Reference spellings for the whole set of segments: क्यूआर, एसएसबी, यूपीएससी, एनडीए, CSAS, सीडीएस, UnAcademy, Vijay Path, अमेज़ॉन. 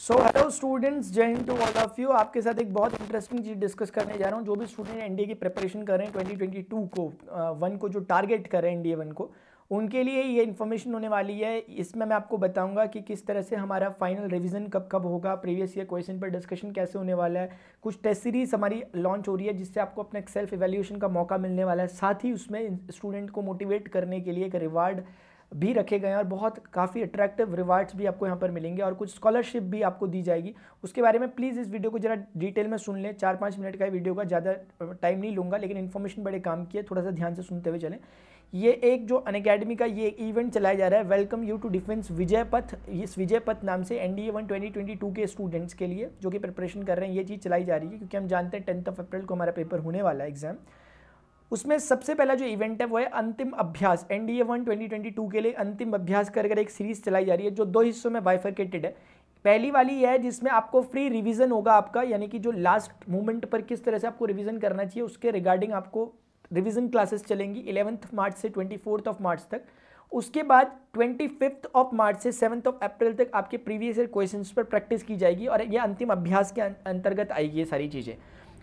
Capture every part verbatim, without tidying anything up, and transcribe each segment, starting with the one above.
So hello students, Jai Hind to all of you. आपके साथ एक बहुत इंटरेस्टिंग चीज़ डिस्कस करने जा रहा हूँ। जो भी स्टूडेंट एनडीए की प्रिपरेशन कर रहे हैं ट्वेंटी ट्वेंटी टू को वन को जो टारगेट कर रहे हैं एनडीए वन को, उनके लिए ये इन्फॉर्मेशन होने वाली है। इसमें मैं आपको बताऊंगा कि किस तरह से हमारा फाइनल रिवीजन कब कब होगा, प्रीवियस ईयर क्वेश्चन पर डिस्कशन कैसे होने वाला है, कुछ टेस्ट सीरीज हमारी लॉन्च हो रही है जिससे आपको अपने सेल्फ इवैल्यूएशन का मौका मिलने वाला है। साथ ही उसमें स्टूडेंट को मोटिवेट करने के लिए एक रिवार्ड भी रखे गए हैं और बहुत काफ़ी अट्रैक्टिव रिवार्ड्स भी आपको यहाँ पर मिलेंगे और कुछ स्कॉलरशिप भी आपको दी जाएगी। उसके बारे में प्लीज़ इस वीडियो को जरा डिटेल में सुन लें। चार पाँच मिनट का वीडियो का ज़्यादा टाइम नहीं लूँगा, लेकिन इन्फॉर्मेशन बड़े काम की है, थोड़ा सा ध्यान से सुनते हुए चलें। ये एक जो अनअकैडमी का ये इवेंट चलाया जा रहा है, welcome you to defence Vijay Path, इस विजय पथ नाम से एनडीए one twenty twenty two के स्टूडेंट्स के लिए जो कि प्रिपरेशन कर रहे हैं, ये चीज़ चलाई जा रही है। क्योंकि हम जानते हैं टेंथ ऑफ अप्रैल को हमारा पेपर होने वाला है एग्जाम। उसमें सबसे पहला जो इवेंट है वो है अंतिम अभ्यास। एनडीए one twenty twenty two के लिए अंतिम अभ्यास कर कर एक सीरीज चलाई जा रही है जो दो हिस्सों में बाइफरकेटेड है। पहली वाली यह है जिसमें आपको फ्री रिवीजन होगा आपका, यानी कि जो लास्ट मोमेंट पर किस तरह से आपको रिवीजन करना चाहिए उसके रिगार्डिंग आपको रिवीजन क्लासेस चलेंगी इलेवंथ मार्च से ट्वेंटी फोर्थ ऑफ मार्च तक। उसके बाद ट्वेंटी फिफ्थ ऑफ मार्च से सेवन्थ ऑफ अप्रैल तक आपके प्रीवियस ईयर क्वेश्चंस पर प्रैक्टिस की जाएगी और ये अंतिम अभ्यास के अंतर्गत आएगी ये सारी चीज़ें।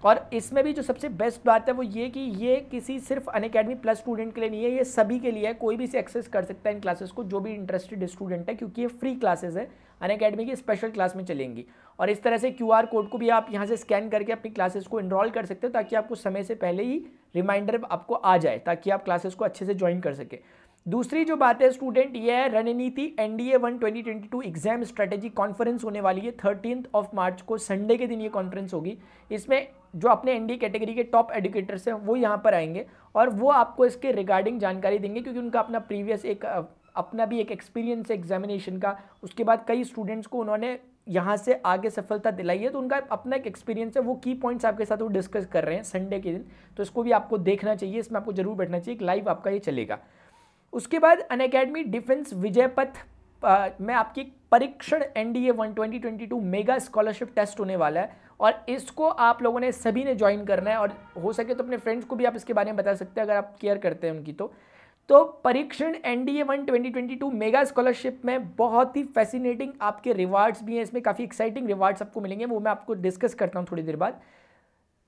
और इसमें भी जो सबसे बेस्ट बात है वो ये कि ये किसी सिर्फ अनअकैडमी प्लस स्टूडेंट के लिए नहीं है, ये सभी के लिए है। कोई भी इसे एक्सेस कर सकता है इन क्लासेस को, जो भी इंटरेस्टेड स्टूडेंट है, क्योंकि ये फ्री क्लासेस है, अनअकैडमी की स्पेशल क्लास में चलेंगी। और इस तरह से क्यूआर कोड को भी आप यहाँ से स्कैन करके अपनी क्लासेस को इनरोल कर सकते हो, ताकि आपको समय से पहले ही रिमाइंडर आपको आ जाए ताकि आप क्लासेस को अच्छे से ज्वाइन कर सकें। दूसरी जो बात है स्टूडेंट, ये है रणनीति एनडीए one twenty twenty two exam strategy conference होने वाली है। थर्टीन ऑफ मार्च को संडे के दिन ये कॉन्फ्रेंस होगी। इसमें जो अपने एनडीए कैटेगरी के टॉप एडुकेटर्स हैं वो यहाँ पर आएंगे और वो आपको इसके रिगार्डिंग जानकारी देंगे, क्योंकि उनका अपना प्रीवियस एक अपना भी एक एक्सपीरियंस एग्जामिनेशन का। उसके बाद कई स्टूडेंट्स को उन्होंने यहाँ से आगे सफलता दिलाई है, तो उनका अपना एक एक्सपीरियंस है, वो की पॉइंट्स आपके साथ वो डिस्कस कर रहे हैं संडे के दिन। तो इसको भी आपको देखना चाहिए, इसमें आपको जरूर बैठना चाहिए। एक लाइव आपका ये चलेगा। उसके बाद अनअकैडमी डिफेंस विजय पथ में आपकी Parikshan एनडीए one twenty twenty two mega scholarship test होने वाला है और इसको आप लोगों ने सभी ने ज्वाइन करना है। और हो सके तो अपने फ्रेंड्स को भी आप इसके बारे में बता सकते हैं अगर आप केयर करते हैं उनकी। तो तो Parikshan एनडीए one twenty twenty two mega scholarship में बहुत ही फैसिनेटिंग आपके रिवार्ड्स भी हैं, इसमें काफ़ी एक्साइटिंग रिवार्ड्स आपको मिलेंगे, वो मैं आपको डिस्कस करता हूँ थोड़ी देर बाद।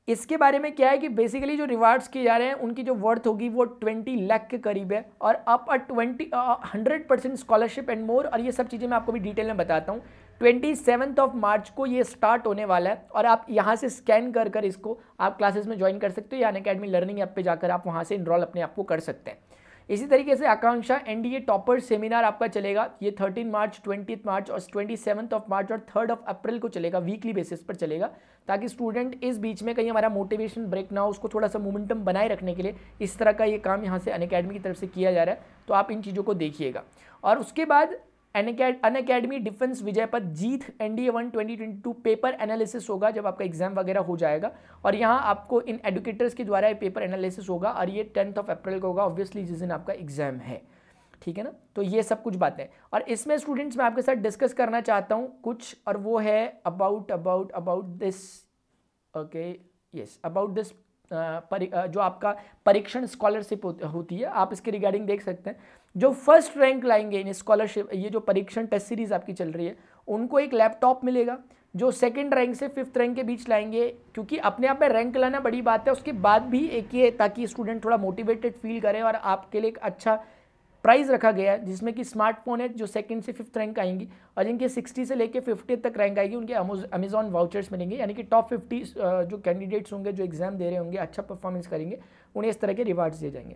इसके बारे में क्या है कि बेसिकली जो रिवार्ड्स किए जा रहे हैं उनकी जो वर्थ होगी वो बीस लाख के करीब है और up a twenty hundred percent scholarship and more. और ये सब चीज़ें मैं आपको भी डिटेल में बताता हूँ। ट्वेंटी सेवन्थ ऑफ मार्च को ये स्टार्ट होने वाला है और आप यहाँ से स्कैन कर कर इसको आप क्लासेस में ज्वाइन कर सकते हो या अनअकैडमी लर्निंग ऐप पे जाकर आप वहाँ से इनरोल अपने आप को कर सकते हैं। इसी तरीके से आकांक्षा एनडीए टॉपर सेमिनार आपका चलेगा, ये थर्टीन मार्च, ट्वेंटी मार्च और ट्वेंटी सेवन्थ ऑफ मार्च और थर्ड ऑफ अप्रैल को चलेगा, वीकली बेसिस पर चलेगा, ताकि स्टूडेंट इस बीच में कहीं हमारा मोटिवेशन ब्रेक ना हो। उसको थोड़ा सा मोमेंटम बनाए रखने के लिए इस तरह का ये काम यहाँ से अनअकैडमी की तरफ से किया जा रहा है, तो आप इन चीज़ों को देखिएगा। और उसके बाद अनअकैडमी डिफेंस विजय पथ जीत एनडीए one twenty twenty two paper analysis होगा, जब आपका एग्जाम वगैरह हो जाएगा और यहाँ आपको इन एडुकेटर्स के द्वारा ये पेपर एनालिसिस होगा और ये टेंथ ऑफ अप्रैल को होगा, ऑब्वियसली जिस दिन आपका एग्जाम है, ठीक है ना। तो ये सब कुछ बातें और इसमें स्टूडेंट्स मैं आपके साथ डिस्कस करना चाहता हूँ कुछ, और वो है about about about this okay yes about this जो आपका परीक्षण स्कॉलरशिप होती है। आप इसके रिगार्डिंग देख सकते हैं, जो फर्स्ट रैंक लाएंगे इन स्कॉलरशिप, ये जो परीक्षण टेस्ट सीरीज़ आपकी चल रही है, उनको एक लैपटॉप मिलेगा। जो सेकंड रैंक से फिफ्थ रैंक के बीच लाएंगे, क्योंकि अपने आप में रैंक लाना बड़ी बात है, उसके बाद भी एक ये ताकि स्टूडेंट थोड़ा मोटिवेटेड फील करे। और आपके लिए एक अच्छा प्राइज़ रखा गया है जिसमें कि स्मार्टफोन है, जो सेकंड से फिफ्थ रैंक आएंगी और जिनके सिक्सटी से लेके फिफ्टी तक रैंक आएगी उनके अमेज़ॉन वाउचर्स मिलेंगे। यानी कि टॉप फिफ्टी जो कैंडिडेट्स होंगे, जो एग्ज़ाम दे रहे होंगे, अच्छा परफॉर्मेंस करेंगे, उन्हें इस तरह के रिवार्ड्स दिए जाएंगे।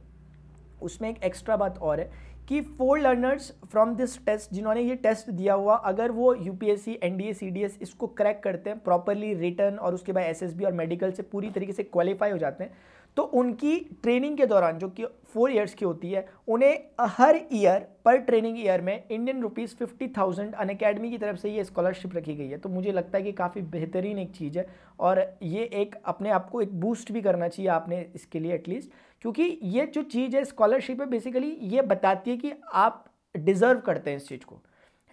उसमें एक एक्स्ट्रा बात और है कि for learners from this test, जिन्होंने ये टेस्ट दिया हुआ, अगर वो यूपीएससी, एनडीए, सीडीएस इसको क्रैक करते हैं प्रॉपरली, रिटर्न और उसके बाद एसएसबी और मेडिकल से पूरी तरीके से क्वालिफाई हो जाते हैं, तो उनकी ट्रेनिंग के दौरान, जो कि फोर इयर्स की होती है, उन्हें हर ईयर पर ट्रेनिंग ईयर में Indian rupees fifty thousand Unacademy की तरफ से ये स्कॉलरशिप रखी गई है। तो मुझे लगता है कि काफ़ी बेहतरीन एक चीज़ है और ये एक अपने आप को एक बूस्ट भी करना चाहिए आपने इसके लिए एटलीस्ट, क्योंकि ये जो चीज़ है स्कॉलरशिप है बेसिकली ये बताती है कि आप डिज़र्व करते हैं इस चीज़ को,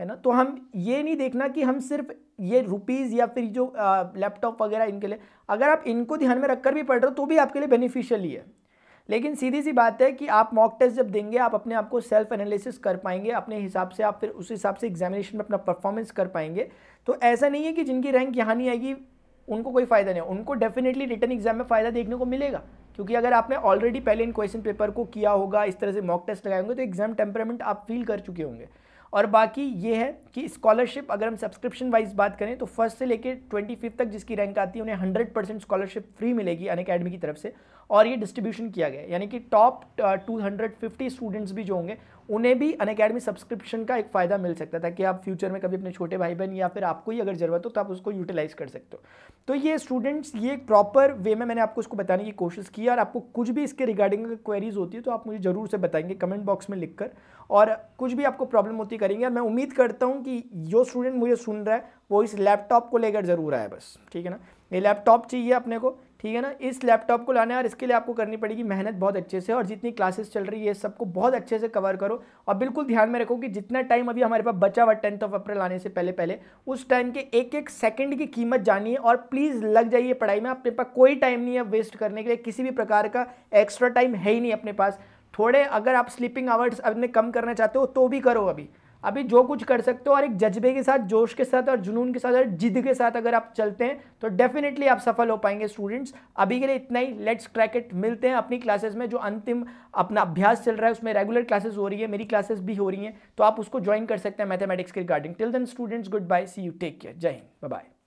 है ना। तो हम ये नहीं देखना कि हम सिर्फ ये रुपीज़ या फिर जो लैपटॉप वगैरह इनके लिए, अगर आप इनको ध्यान में रखकर भी पढ़ रहे हो तो भी आपके लिए बेनिफिशियल ही है। लेकिन सीधी सी बात है कि आप मॉक टेस्ट जब देंगे आप अपने आप को सेल्फ एनालिसिस कर पाएंगे, अपने हिसाब से आप फिर उस हिसाब से एग्जामिनेशन में अपना परफॉर्मेंस कर पाएंगे। तो ऐसा नहीं है कि जिनकी रैंक यहाँ नहीं आएगी उनको कोई फ़ायदा नहीं है, उनको डेफिनेटली रिटन एग्जाम में फ़ायदा देखने को मिलेगा, क्योंकि अगर आपने ऑलरेडी पहले इन क्वेश्चन पेपर को किया होगा, इस तरह से मॉक टेस्ट लगाए होंगे, तो एग्जाम टेम्परामेंट आप फील कर चुके होंगे। और बाकी ये है कि स्कॉलरशिप अगर हम सब्सक्रिप्शन वाइज बात करें तो फर्स्ट से लेकर ट्वेंटी फिफ्थ तक जिसकी रैंक आती है उन्हें हंड्रेड परसेंट स्कॉलरशिप फ्री मिलेगी अनअकैडमी की तरफ से। और ये डिस्ट्रीब्यूशन किया गया है, यानी कि top two hundred fifty students भी जो होंगे उन्हें भी अनअकैडमी सब्सक्रिप्शन का एक फ़ायदा मिल सकता था कि आप फ्यूचर में कभी अपने छोटे भाई बहन या फिर आपको ही अगर ज़रूरत हो तो आप उसको यूटिलाइज़ कर सकते हो। तो ये स्टूडेंट्स ये प्रॉपर वे में मैंने आपको इसको बताने की कोशिश की, और आपको कुछ भी इसके रिगार्डिंग क्वेरीज होती है तो आप मुझे ज़रूर से बताएंगे कमेंट बॉक्स में लिखकर, और कुछ भी आपको प्रॉब्लम होती करेंगे। और मैं उम्मीद करता हूँ कि जो स्टूडेंट मुझे सुन रहा है वो इस लैपटॉप को लेकर ज़रूर आए, बस ठीक है ना, ये लैपटॉप चाहिए अपने को, ठीक है ना, इस लैपटॉप को लाना है। और इसके लिए आपको करनी पड़ेगी मेहनत बहुत अच्छे से, और जितनी क्लासेस चल रही है सबको बहुत अच्छे से कवर करो। और बिल्कुल ध्यान में रखो कि जितना टाइम अभी हमारे पास बचा हुआ टेंथ ऑफ अप्रैल आने से पहले पहले उस टाइम के एक एक सेकंड की कीमत जानिए और प्लीज़ लग जाइए पढ़ाई में। अपने पास कोई टाइम नहीं है वेस्ट करने के लिए, किसी भी प्रकार का एक्स्ट्रा टाइम है ही नहीं अपने पास। थोड़े अगर आप स्लीपिंग आवर्स अपने कम करना चाहते हो तो भी करो, अभी अभी जो कुछ कर सकते हो, और एक जज्बे के साथ, जोश के साथ और जुनून के साथ और जिद के साथ अगर आप चलते हैं तो डेफिनेटली आप सफल हो पाएंगे स्टूडेंट्स। अभी के लिए इतना ही, लेट्स क्रैक इट। मिलते हैं अपनी क्लासेस में, जो अंतिम अपना अभ्यास चल रहा है उसमें रेगुलर क्लासेस हो रही है, मेरी क्लासेस भी हो रही हैं, तो आप उसको ज्वाइन कर सकते हैं मैथमेटिक्स के regarding. Till then students, goodbye, see you, take care, जय हिंद, बाय बाय।